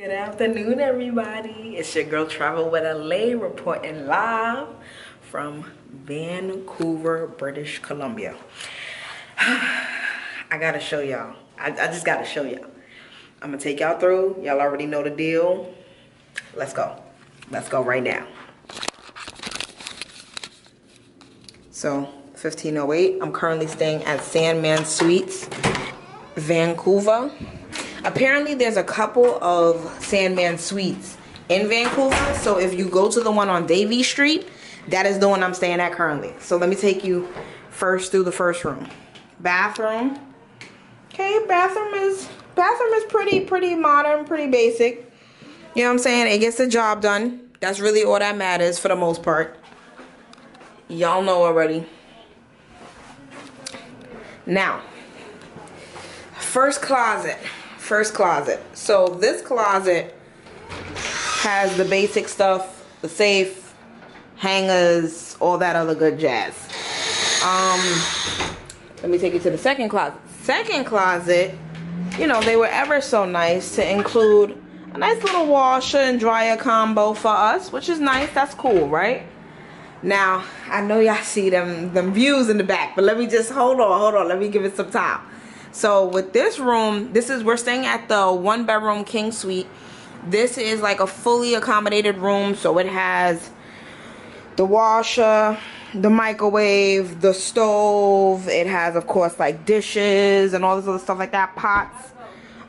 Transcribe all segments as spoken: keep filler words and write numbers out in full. Good afternoon, everybody. It's your girl Travel with L A, reporting live from Vancouver, British Columbia. I gotta show y'all. I, I just gotta show y'all. I'm gonna take y'all through. Y'all already know the deal. Let's go. Let's go right now. So, fifteen oh eight. I'm currently staying at Sandman Suites, Vancouver. Apparently there's a couple of Sandman Suites in Vancouver, so if you go to the one on Davie Street, that is the one I'm staying at currently. So let me take you first through the first room. Bathroom. Okay, bathroom is bathroom is pretty pretty modern, pretty basic. You know what I'm saying? It gets the job done. That's really all that matters for the most part. Y'all know already. Now, first closet. First closet. So this closet has the basic stuff, the safe, hangers, all that other good jazz. Um, let me take you to the second closet. Second closet, you know, they were ever so nice to include a nice little washer and dryer combo for us, which is nice. That's cool, right? Now, I know y'all see them, them views in the back, but let me just hold on, hold on. Let me give it some time. So with this room, this is, we're staying at the one bedroom king suite. This is like a fully accommodated room. So it has the washer, the microwave, the stove. It has, of course, like dishes and all this other stuff like that, pots.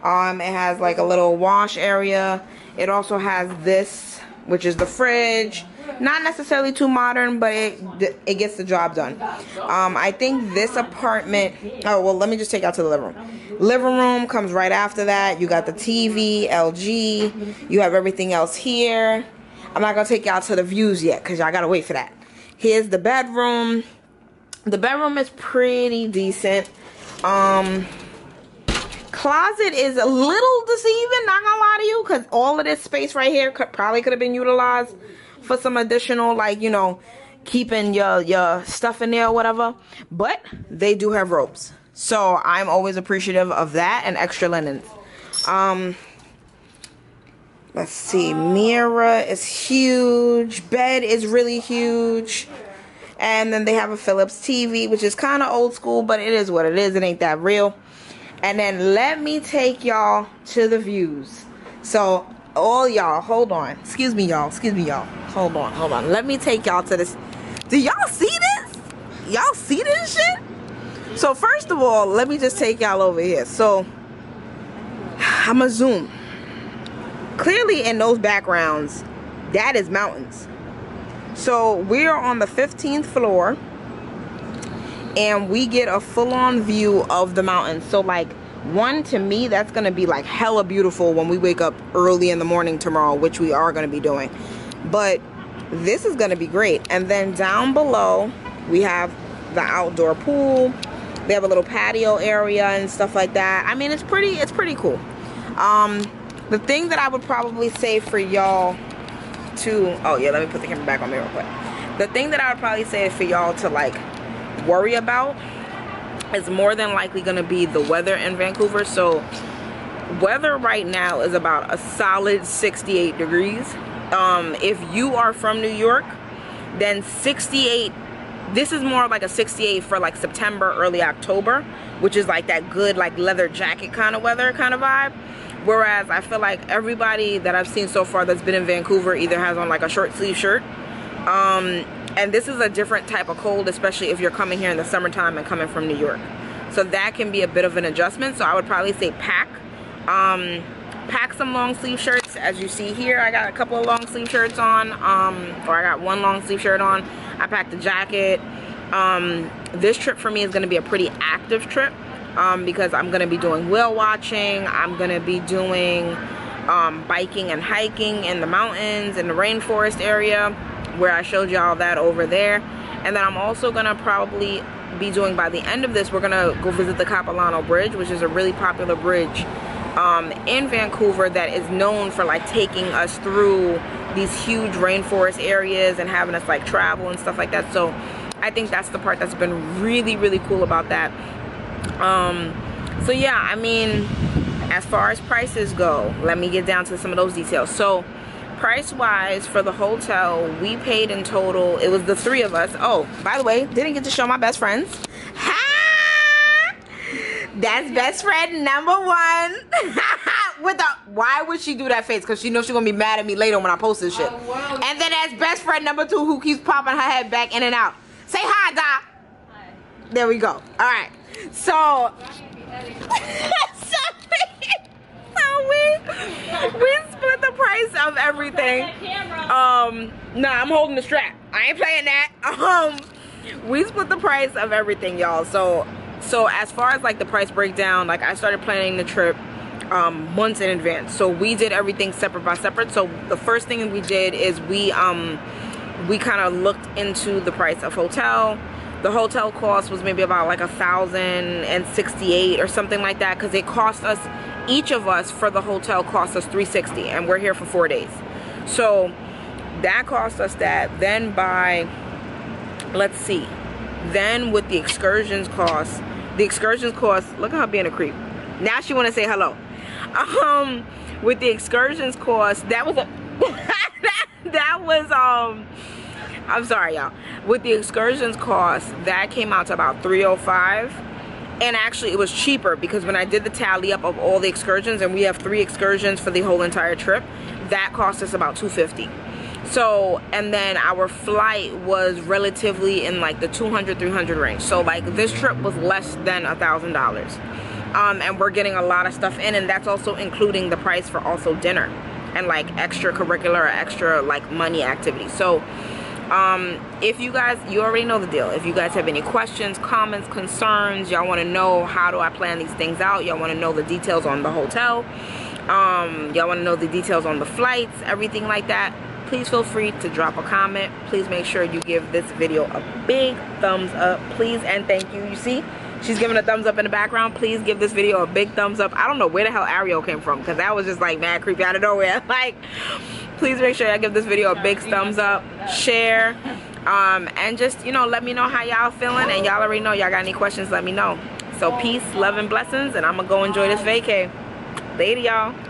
Um, it has like a little wash area. It also has this, which is the fridge. Not necessarily too modern, but it it gets the job done. Um, I think this apartment... Oh, well, let me just take y'all to the living room. Living room comes right after that. You got the T V, L G. You have everything else here. I'm not going to take y'all to the views yet because y'all got to wait for that. Here's the bedroom. The bedroom is pretty decent. Um, closet is a little deceiving, not going to lie to you, because all of this space right here could, probably could have been utilized for some additional, like, you know, keeping your your stuff in there or whatever. But they do have ropes, so I'm always appreciative of that, and extra linens. Um let's see, mirror is huge, bed is really huge, and then they have a Philips T V, which is kind of old school, but it is what it is. It ain't that real. And then let me take y'all to the views. So all y'all, hold on. Excuse me, y'all. Excuse me, y'all. Hold on, hold on. Let me take y'all to this. Do y'all see this? Y'all see this shit? So first of all, let me just take y'all over here. So I'ma zoom. Clearly in those backgrounds, that is mountains. So we are on the fifteenth floor, and we get a full-on view of the mountains. So like, one, to me, that's going to be like hella beautiful when we wake up early in the morning tomorrow, which we are going to be doing. But this is going to be great. And then down below, we have the outdoor pool. They have a little patio area and stuff like that. I mean, it's pretty, it's pretty cool. Um, the thing that I would probably say for y'all to... Oh, yeah, let me put the camera back on me real quick. The thing that I would probably say for y'all to, like, worry about, it's more than likely going to be the weather in Vancouver. So weather right now is about a solid sixty-eight degrees. Um, if you are from New York, then sixty-eight, this is more like a sixty-eight for like September, early October, which is like that good like leather jacket kind of weather kind of vibe. Whereas I feel like everybody that I've seen so far that's been in Vancouver either has on like a short sleeve shirt. Um, And this is a different type of cold, especially if you're coming here in the summertime and coming from New York. So that can be a bit of an adjustment. So I would probably say pack. Um, pack some long sleeve shirts. As you see here, I got a couple of long sleeve shirts on. Um, or I got one long sleeve shirt on. I packed a jacket. Um, this trip for me is going to be a pretty active trip. Um, because I'm going to be doing whale watching. I'm going to be doing um, biking and hiking in the mountains, in the rainforest area, where I showed y'all that over there. And then I'm also gonna probably be doing, by the end of this, we're gonna go visit the Capilano Bridge, which is a really popular bridge um, in Vancouver that is known for like taking us through these huge rainforest areas and having us like travel and stuff like that. So I think that's the part that's been really, really cool about that. Um, so yeah, I mean, As far as prices go, let me get down to some of those details. So price wise for the hotel, we paid in total, it was the three of us. Oh, by the way, didn't get to show my best friends. Ha! That's best friend number one. With the, why would she do that face? Because she knows she's gonna be mad at me later when I post this shit. Oh, wow. And then that's best friend number two who keeps popping her head back in and out. Say hi, Da. Hi. There we go. All right. So. We split the price of everything. Um, nah, I'm holding the strap. I ain't playing that. Um, we split the price of everything, y'all. So, so as far as like the price breakdown, like I started planning the trip um, months in advance. So we did everything separate by separate. So the first thing we did is we um, we kind of looked into the price of hotel. The hotel cost was maybe about like a thousand and sixty-eight or something like that, because it cost us. Each of us for the hotel cost us three sixty, and we're here for four days. So that cost us that. Then by, let's see, then with the excursions cost, the excursions cost, look at her being a creep. Now she wanna say hello. Um, with the excursions cost, that was a, that, that was, um, I'm sorry y'all. With the excursions cost, that came out to about three oh five. And actually it was cheaper, because when I did the tally up of all the excursions, and we have three excursions for the whole entire trip, that cost us about two fifty. So, and then our flight was relatively in like the two hundred, three hundred range. So like this trip was less than a thousand dollars, um and we're getting a lot of stuff in, and that's also including the price for also dinner and like extracurricular or extra like money activities. So Um, if you guys, you already know the deal. If you guys have any questions, comments, concerns, y'all want to know how do I plan these things out, y'all want to know the details on the hotel, um, y'all want to know the details on the flights, everything like that, please feel free to drop a comment. Please make sure you give this video a big thumbs up, please and thank you. You see, she's giving a thumbs up in the background. Please give this video a big thumbs up. I don't know where the hell Ariel came from, because that was just like mad creepy out of nowhere. Like, please make sure y'all give this video a big thumbs up, share, um, and just, you know, let me know how y'all feeling. And y'all already know, y'all got any questions, let me know. So peace, love, and blessings, and I'm going to go enjoy this vacay. Later, y'all.